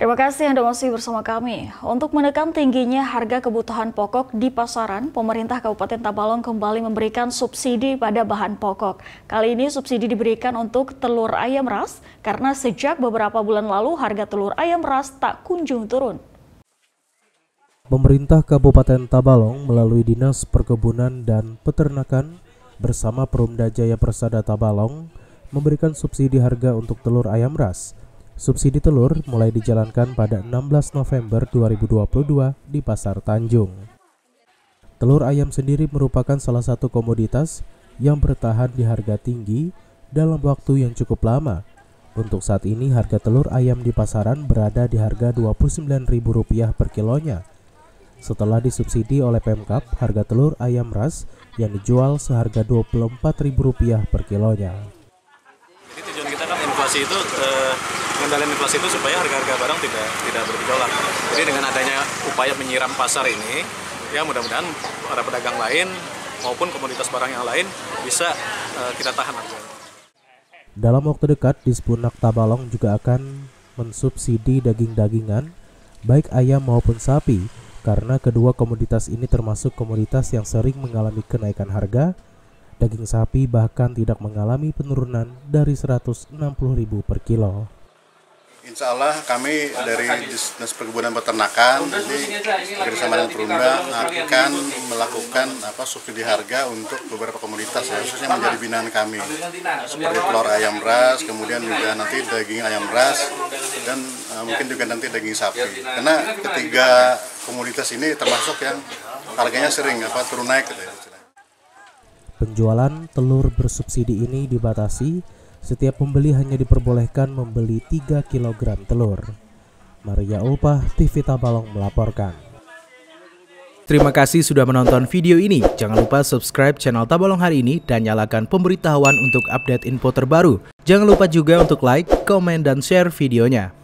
Terima kasih Anda masih bersama kami. Untuk menekan tingginya harga kebutuhan pokok di pasaran, pemerintah Kabupaten Tabalong kembali memberikan subsidi pada bahan pokok. Kali ini subsidi diberikan untuk telur ayam ras karena sejak beberapa bulan lalu harga telur ayam ras tak kunjung turun. Pemerintah Kabupaten Tabalong melalui Dinas Perkebunan dan Peternakan bersama Perumda Jaya Persada Tabalong memberikan subsidi harga untuk telur ayam ras. Subsidi telur mulai dijalankan pada 16 November 2022 di Pasar Tanjung. Telur ayam sendiri merupakan salah satu komoditas yang bertahan di harga tinggi dalam waktu yang cukup lama. Untuk saat ini harga telur ayam di pasaran berada di harga Rp29.000 per kilonya. Setelah disubsidi oleh Pemkab, harga telur ayam ras yang dijual seharga Rp24.000 per kilonya. Jadi tujuan kita kan inflasi itu pengendalian inflasi itu supaya harga-harga barang tidak bergejolak. Jadi dengan adanya upaya menyiram pasar ini, ya mudah-mudahan para pedagang lain maupun komoditas barang yang lain bisa kita tahan harganya. Dalam waktu dekat, Dispunak Tabalong juga akan mensubsidi daging-dagingan, baik ayam maupun sapi, karena kedua komoditas ini termasuk komoditas yang sering mengalami kenaikan harga. Daging sapi bahkan tidak mengalami penurunan dari Rp160.000 per kilo. Insya Allah kami dari Dinas Perkebunan Peternakan nanti bersama dengan Perumda akan melakukan subsidi harga untuk beberapa komoditas khususnya menjadi binaan kami seperti telur ayam ras, kemudian juga nanti daging ayam ras dan mungkin juga nanti daging sapi. Karena ketiga komoditas ini termasuk yang harganya sering turun naik. Penjualan telur bersubsidi ini dibatasi. Setiap pembeli hanya diperbolehkan membeli 3 kg telur. Maria Upah, TV Tabalong melaporkan. Terima kasih sudah menonton video ini. Jangan lupa subscribe channel Tabalong Hari Ini dan nyalakan pemberitahuan untuk update info terbaru. Jangan lupa juga untuk like, komen, dan share videonya.